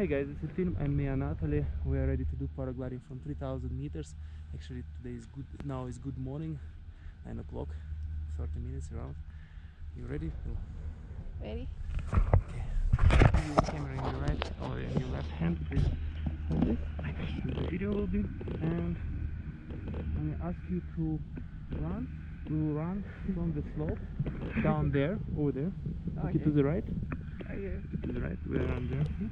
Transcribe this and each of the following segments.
Hey guys, this is Filip and me and Natalie. We are ready to do paragliding from 3,000 meters. Actually, today is good morning, 9 o'clock, 30 minutes around. You ready? Ready. Okay. Your camera in your right or in your left hand, please. Hold it. The video will be, and I'm gonna ask you to run. We'll run from the slope down there, over there. Okay. To the right. Okay. To the right. We're around there. Okay.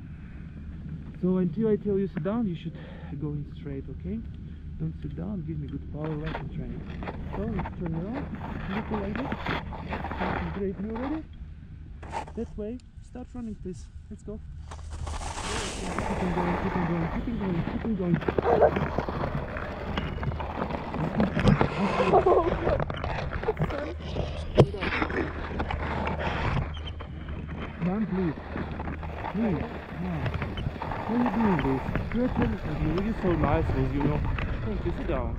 So until I tell you sit down, you should go in straight, okay? Don't sit down, give me good power, right and training. So let's turn around, look like this, concentrate, you ready? That way, start running please, let's go. Keep on going. Run please, please. How are you doing this? You're really so nice as you know. Thank you, sit down.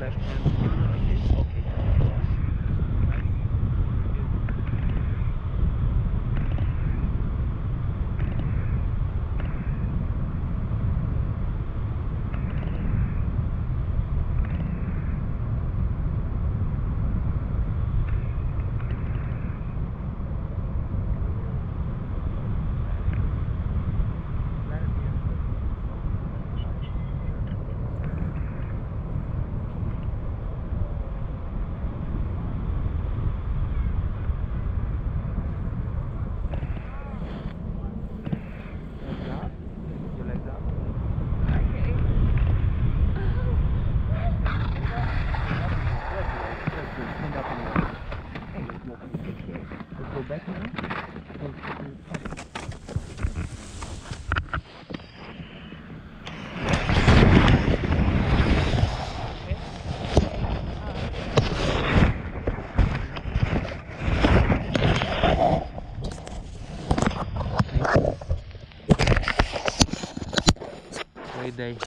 Thank you.